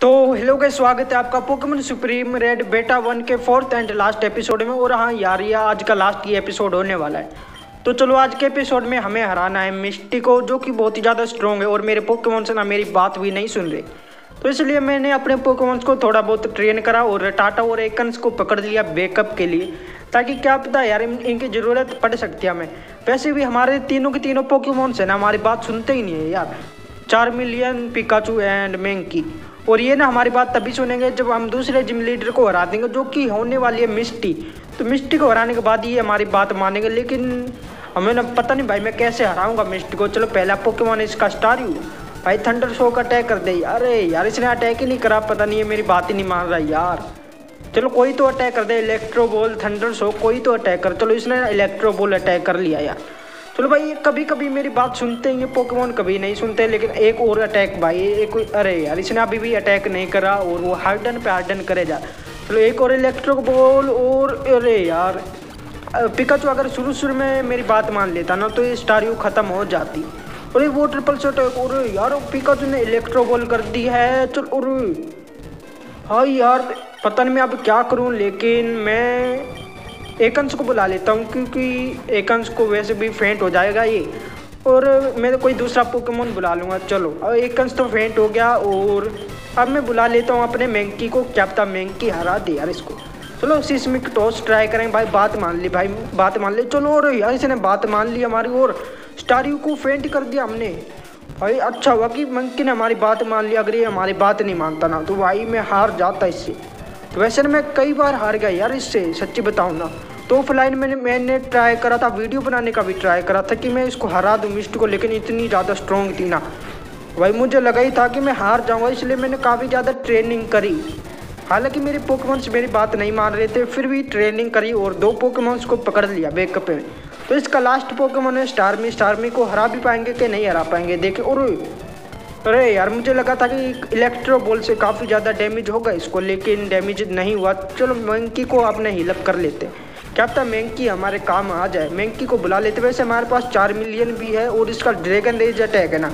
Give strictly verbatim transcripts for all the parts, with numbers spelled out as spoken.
तो hello guys, स्वागत है आपका Pokemon Supreme Red beta one के फोर्थ एंड लास्ट एपिसोड में। और हाँ यार, ये आज का लास्ट ये एपिसोड होने वाला है। तो चलो, आज के एपिसोड में हमें हराना है मिस्टी को, जो कि बहुत ही ज़्यादा स्ट्रॉन्ग है और मेरे पोकेमॉन से ना मेरी बात भी नहीं सुन रही। तो इसलिए मैंने अपने पोकेमॉन्स को थोड़ा बहुत ट्रेन करा और रटाटा और एकंस को पकड़ लिया बैकअप के लिए, ताकि क्या पता यार इनकी ज़रूरत पड़ सकती है हमें। वैसे भी हमारे तीनों के तीनों पोकेमॉन्स हैं ना, हमारी बात सुनते ही नहीं है यार। चार मिलियन पिकाचू एंड मैंकी, और ये ना हमारी बात तभी सुनेंगे जब हम दूसरे जिम लीडर को हरा देंगे, जो कि होने वाली है मिस्टी। तो मिस्टी को हराने के बाद ये हमारी बात मानेंगे, लेकिन हमें ना पता नहीं भाई मैं कैसे हराऊंगा मिस्टी को। चलो, पहला पोकेमॉन इसका स्टारयु भाई थंडर शो का अटैक कर दे। अरे यार, इसने अटैक ही नहीं करा, पता नहीं ये मेरी बात ही नहीं मान रहा यार। चलो कोई तो अटैक कर दे, इलेक्ट्रोबोल थंडर शो कोई तो अटैक कर। चलो, इसने इलेक्ट्रोबोल अटैक कर लिया यार। चलो भाई, कभी कभी मेरी बात सुनते हैं ये पोकेमॉन, कभी नहीं सुनते। लेकिन एक और अटैक भाई, एक अरे यार इसने अभी भी अटैक नहीं करा और वो हार्डन पे हार्डन करे जा। चलो एक और इलेक्ट्रोबॉल, और अरे यार पिकाचू अगर शुरू शुरू में मेरी बात मान लेता ना तो ये स्टारयू ख़त्म हो जाती। अरे वो ट्रिपल शॉट, और यार पिकाचू ने इलेक्ट्रोबॉल कर दी है। चलो, और हाँ यार पता नहीं मैं अब क्या करूँ, लेकिन मैं एकंस को बुला लेता हूँ, क्योंकि एकंस को वैसे भी फेंट हो जाएगा ये, और मैं तो कोई दूसरा पोकेमॉन बुला लूँगा। चलो, अब एकंस तो फेंट हो गया, और अब मैं बुला लेता हूँ अपने मैंकी को, क्या पता मैंकी हरा दे यार इसको। चलो सिस्मिक टॉस ट्राई करें भाई, बात मान ली भाई, बात मान ली। चलो, और यार इसने बात मान ली हमारी और स्टारयू को फेंट कर दिया हमने भाई। अच्छा हुआ कि मैंकी ने हमारी बात मान ली, अगर ये हमारी बात नहीं मानता ना तो भाई मैं हार जाता इससे। तो वैसे ना मैं कई बार हार गया यार इससे, सच्ची बताऊँ ना तो। ऑफलाइन मैंने मैंने ट्राई करा था, वीडियो बनाने का भी ट्राई करा था कि मैं इसको हरा दूँ मिस्टी को, लेकिन इतनी ज़्यादा स्ट्रॉन्ग थी ना भाई, मुझे लगा ही था कि मैं हार जाऊँगा, इसलिए मैंने काफ़ी ज़्यादा ट्रेनिंग करी। हालांकि मेरे पोकेमॉन्स मेरी बात नहीं मान रहे थे, फिर भी ट्रेनिंग करी और दो पोकेमॉन्स को पकड़ लिया बैकअप में। तो इसका लास्ट पोकेमॉन है स्टारमी। स्टारमी को हरा भी पाएंगे कि नहीं हरा पाएंगे देखें। और अरे यार, मुझे लगा था कि इलेक्ट्रोबॉल से काफ़ी ज़्यादा डैमेज होगा इसको, लेकिन डैमेज नहीं हुआ। चलो मैंकी को आपने हीलअप कर लेते, क्या पता मैंकी हमारे काम आ जाए। मैंकी को बुला लेते। वैसे हमारे पास चार मिलियन भी है, और इसका ड्रैगन रेज अटैक है ना,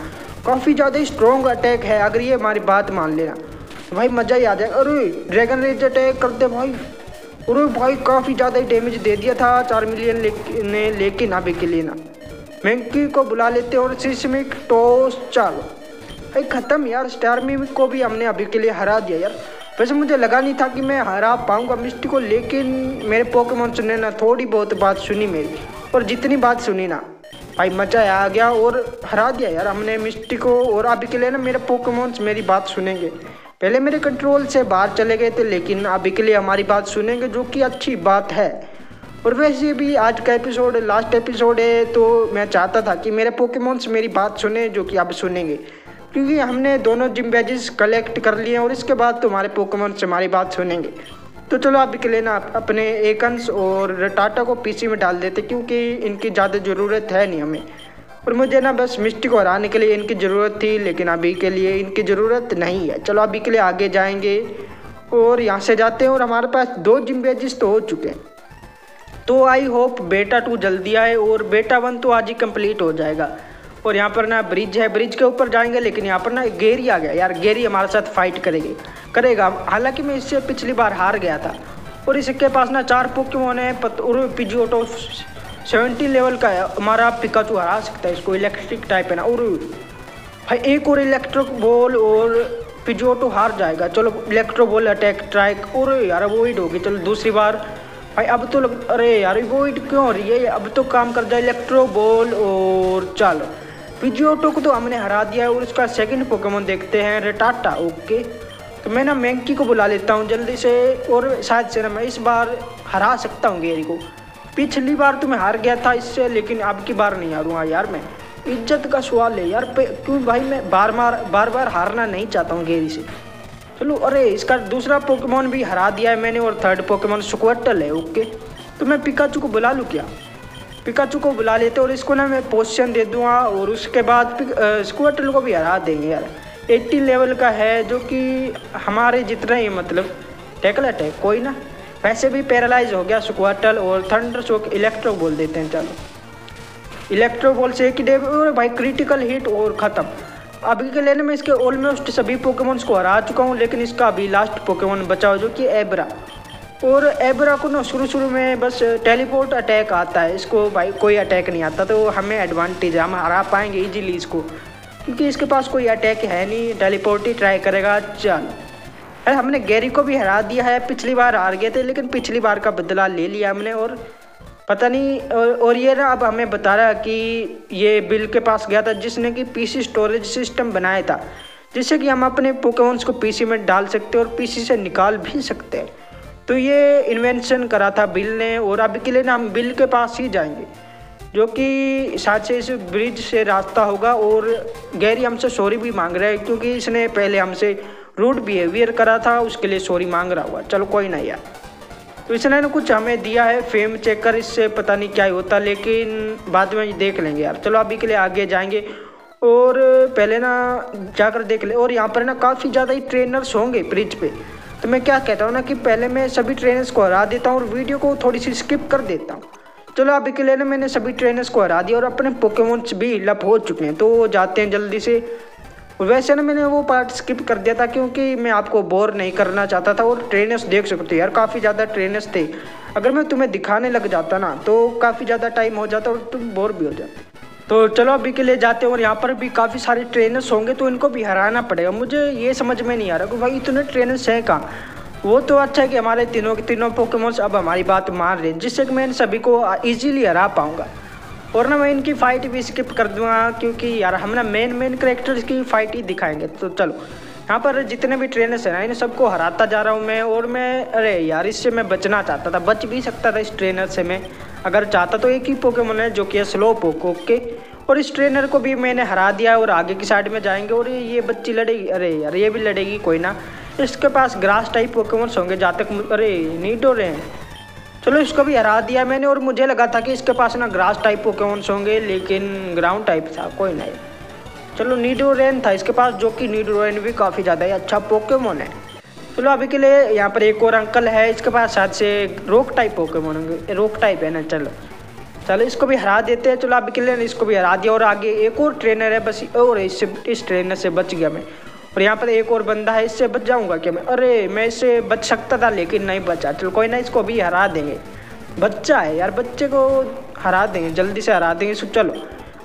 काफ़ी ज़्यादा स्ट्रॉन्ग अटैक है। अगर ये हमारी बात मान लेना भाई मज़ा ही आ जाए। अरे ड्रैगन रेज अटैक कर दे भाई। अरे भाई, काफ़ी ज़्यादा डैमेज दे दिया था चार मिलियन ने, लेकिन अभी के लिए ना मैंकी को बुला लेते और सिस्मिक टॉस। चलो ख़त्म यार, स्टारमी को भी हमने अभी के लिए हरा दिया यार। वैसे मुझे लगा नहीं था कि मैं हरा पाऊंगा मिस्टी को, लेकिन मेरे पोकेमॉन्स ने ना थोड़ी बहुत बात सुनी मेरी, और जितनी बात सुनी ना भाई मज़ा आ गया और हरा दिया यार हमने मिस्टी को। और अभी के लिए ना मेरे पोकेमॉन्स मेरी बात सुनेंगे। पहले मेरे कंट्रोल से बाहर चले गए थे, लेकिन अभी के लिए हमारी बात सुनेंगे, जो कि अच्छी बात है। और वैसे भी आज का एपिसोड लास्ट एपिसोड है, तो मैं चाहता था कि मेरे पोकेमॉन्स मेरी बात सुने, जो कि अब सुनेंगे, क्योंकि हमने दोनों जिम बैजेस कलेक्ट कर लिए हैं। और इसके बाद तुम्हारे पोकेमॉन से हमारी बात सुनेंगे। तो चलो अभी के लिए ना अपने एकंस और रटाटा को पीसी में डाल देते, क्योंकि इनकी ज़्यादा ज़रूरत है नहीं हमें। और मुझे ना बस मिस्टी को हराने के लिए इनकी ज़रूरत थी, लेकिन अभी के लिए इनकी ज़रूरत नहीं है। चलो अभी के लिए आगे जाएंगे और यहाँ से जाते हैं। और हमारे पास दो जिम बैजेस तो हो चुके हैं, तो आई होप बेटा टू जल्दी आए, और बेटा वन तो आज ही कम्प्लीट हो जाएगा। और यहाँ पर ना ब्रिज है, ब्रिज के ऊपर जाएंगे, लेकिन यहाँ पर ना गेरी आ गया यार। गेरी हमारे साथ फाइट करेगी करेगा हालांकि मैं इससे पिछली बार हार गया था। और इसके पास ना चार पोकेमॉन है, और पिजोट सेवेंटी लेवल का है हमारा पिकाचू, हरा सकता है इसको, इलेक्ट्रिक टाइप है ना। और भाई एक और इलेक्ट्रिक बॉल और पिजोटो हार जाएगा। चलो इलेक्ट्रो बॉल अटैक ट्राई, और यार अवॉइड होगी। चलो दूसरी बार भाई, अब तो लग, अरे यार अवॉइड क्यों हो रही है, अब तो काम कर जाए इलेक्ट्रो बॉल। और चलो पिजोटो को तो हमने हरा दिया है। और इसका सेकंड पोकेमॉन देखते हैं रटाटा। ओके, तो मैं ना मैंकी को बुला लेता हूँ जल्दी से, और शायद से ना मैं इस बार हरा सकता हूँ गेरी को। पिछली बार तो मैं हार गया था इससे, लेकिन अब की बार नहीं हारूँगा यार मैं। इज्जत का सवाल है यार, क्यों भाई मैं बार बार बार बार हारना नहीं चाहता हूँ गेरी से। चलो, अरे इसका दूसरा पोकेमॉन भी हरा दिया है मैंने, और थर्ड पोकेमॉन स्क्वर्टल है। ओके, तो मैं पिकाचू को बुला लूँ क्या? पिकाचू को बुला लेते और इसको ना मैं पोजीशन दे दूंगा, और उसके बाद स्क्वर्टल को भी हरा देंगे यार। अस्सी लेवल का है, जो कि हमारे जितना ही, मतलब टैकल अटैक कोई ना। वैसे भी पैरालाइज हो गया स्क्वर्टल, और थंडर शो इलेक्ट्रो बॉल देते हैं। चलो इलेक्ट्रो बॉल से एक ही डैमेज, और भाई क्रिटिकल हिट और ख़त्म। अभी के लेने में इसके ऑलमोस्ट सभी पोकेमॉन्स को हरा चुका हूँ, लेकिन इसका अभी लास्ट पोकेमॉन बचा हो जो कि एबरा। और एबरा को ना शुरू शुरू में बस टेलीपोर्ट अटैक आता है, इसको भाई कोई अटैक नहीं आता, तो हमें एडवांटेज है, हम हरा पाएंगे ईजिली इसको, क्योंकि इसके पास कोई अटैक है नहीं, टेलीपोर्ट ही ट्राई करेगा। चल, अरे हमने गेरी को भी हरा दिया है, पिछली बार हार गए थे लेकिन पिछली बार का बदला ले लिया हमने। और पता नहीं, और ये ना अब हमें बता रहा कि ये बिल के पास गया था जिसने कि पीसी स्टोरेज सिस्टम बनाया था, जिससे कि हम अपने पोकेमॉन्स को पीसी में डाल सकते हैं और पीसी से निकाल भी सकते हैं। तो ये इन्वेंशन करा था बिल ने, और अभी के लिए ना हम बिल के पास ही जाएंगे, जो कि साँचे इस ब्रिज से रास्ता होगा। और गेरी हमसे सॉरी भी मांग रहा है क्योंकि इसने पहले हमसे रूड बिहेवियर करा था, उसके लिए सॉरी मांग रहा हुआ। चलो कोई नहीं यार, तो इसने ना कुछ हमें दिया है फेम चेकर, इससे पता नहीं क्या ही होता, लेकिन बाद में देख लेंगे यार। चलो अभी के लिए आगे जाएंगे और पहले ना जाकर देख ले। और यहाँ पर ना काफ़ी ज़्यादा ही ट्रेनर्स होंगे ब्रिज पे, तो मैं क्या कहता हूँ ना कि पहले मैं सभी ट्रेनर्स को हरा देता हूँ और वीडियो को थोड़ी सी स्किप कर देता हूँ। चलो अभी के लिए ना मैंने सभी ट्रेनर्स को हरा दिया और अपने पोकेमॉन्स भी हिलअप हो चुके हैं, तो जाते हैं जल्दी से। वैसे ना मैंने वो पार्ट स्किप कर दिया था क्योंकि मैं आपको बोर नहीं करना चाहता था। और ट्रेनर्स देख सकते हो यार, काफ़ी ज़्यादा ट्रेनर्स थे, अगर मैं तुम्हें दिखाने लग जाता ना तो काफ़ी ज़्यादा टाइम हो जाता और तुम बोर भी हो जाते। तो चलो अभी के लिए जाते हैं। और यहाँ पर भी काफ़ी सारे ट्रेनर्स होंगे तो इनको भी हराना पड़ेगा। मुझे ये समझ में नहीं आ रहा कि भाई इतने ट्रेनर्स हैं कहाँ। वो तो अच्छा है कि हमारे तीनों के तीनों पोकेमॉन्स अब हमारी बात मान रहे हैं, जिससे कि मैं इन सभी को ईजिली हरा पाऊँगा। और ना मैं इनकी फ़ाइट भी स्किप कर दूंगा क्योंकि यार हम ना मेन मेन करेक्टर्स की फ़ाइट ही दिखाएंगे। तो चलो यहाँ पर जितने भी ट्रेनर्स हैं ना इन सबको हराता जा रहा हूँ मैं। और मैं अरे यार इससे मैं बचना चाहता था, बच भी सकता था इस ट्रेनर से मैं अगर चाहता, तो एक ही पोकेमॉन है जो कि स्लो पोको के। और इस ट्रेनर को भी मैंने हरा दिया और आगे की साइड में जाएंगे। और ये बच्ची लड़ेगी, अरे यार ये भी लड़ेगी, कोई ना। इसके पास ग्रास टाइप पोकेमॉन्स होंगे जहाँ तक, अरे नीडोरैन, चलो इसको भी हरा दिया मैंने। और मुझे लगा था कि इसके पास ना ग्रास टाइप पोकेमॉन्स होंगे लेकिन ग्राउंड टाइप था, कोई नहीं। चलो नीडोरैन था इसके पास, जो कि नीडोरैन भी काफ़ी ज़्यादा ही अच्छा पोकेमॉन है। चलो अभी के लिए यहाँ पर एक और अंकल है, इसके पास शायद से रोक टाइप पोकेमॉन होंगे, रोक टाइप है ना। चलो चलो इसको भी हरा देते हैं। चलो अभी के लिए इसको भी हरा दिया और आगे एक और ट्रेनर है बस, और इस इस ट्रेनर से बच गया मैं। और यहाँ पर एक और बंदा है, इससे बच जाऊँगा क्या मैं? अरे मैं इससे बच सकता था लेकिन नहीं बचा। चलो कोई ना, इसको भी हरा देंगे, बच्चा है यार, बच्चे को हरा देंगे, जल्दी से हरा देंगे इसको। चलो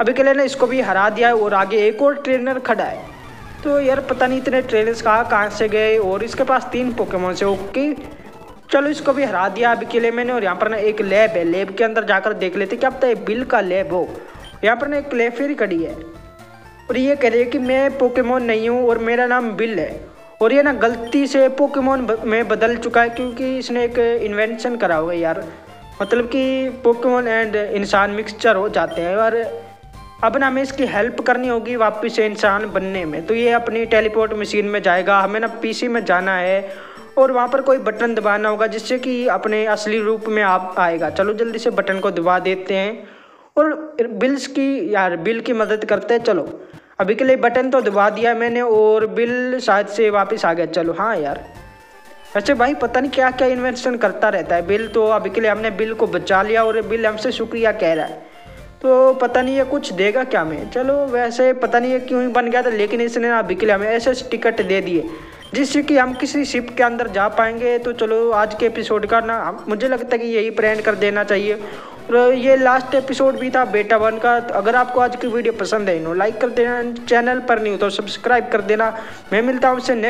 अभी के लिए ना इसको भी हरा दिया है और आगे एक और ट्रेनर खड़ा है। तो यार पता नहीं इतने ट्रेनर्स कहाँ कहाँ से गए, और इसके पास तीन पोकेमॉन से। ओके चलो इसको भी हरा दिया अभी के लिए मैंने। और यहाँ पर ना एक लैब है, लैब के अंदर जाकर देख लेते क्या पता है बिल का लैब हो। यहाँ पर ना एक क्लेफेयर खड़ी है और ये कह रही है कि मैं पोकेमॉन नहीं हूँ और मेरा नाम बिल है। और ये ना गलती से पोकेमॉन में बदल चुका है क्योंकि इसने एक इन्वेंशन करा हुआ है यार, मतलब कि पोकेमॉन एंड इंसान मिक्सचर हो जाते हैं। और अब ना हमें इसकी हेल्प करनी होगी वापस से इंसान बनने में। तो ये अपनी टेलीपोर्ट मशीन में जाएगा, हमें ना पीसी में जाना है और वहाँ पर कोई बटन दबाना होगा जिससे कि अपने असली रूप में आप आएगा। चलो जल्दी से बटन को दबा देते हैं और बिल्स की यार बिल की मदद करते हैं। चलो अभी के लिए बटन तो दबा दिया मैंने और बिल शायद से वापस आ गया। चलो हाँ यार, वैसे भाई पता नहीं क्या क्या इन्वेंशन करता रहता है बिल। तो अभी के लिए हमने बिल को बचा लिया और बिल हमसे शुक्रिया कह रहा है, तो पता नहीं ये कुछ देगा क्या हमें। चलो वैसे पता नहीं ये क्यों ही बन गया था, लेकिन इसने ना अभी के लिए हमें ऐसे टिकट दे दिए जिससे कि हम किसी शिप के अंदर जा पाएंगे। तो चलो आज के एपिसोड का ना मुझे लगता है कि यही प्लान कर देना चाहिए। और ये लास्ट एपिसोड भी था बेटा वन का। तो अगर आपको आज की वीडियो पसंद आई हो लाइक कर देना, चैनल पर नहीं हो तो सब्सक्राइब कर देना। मैं मिलता हूँ आपसे नेक्स्ट।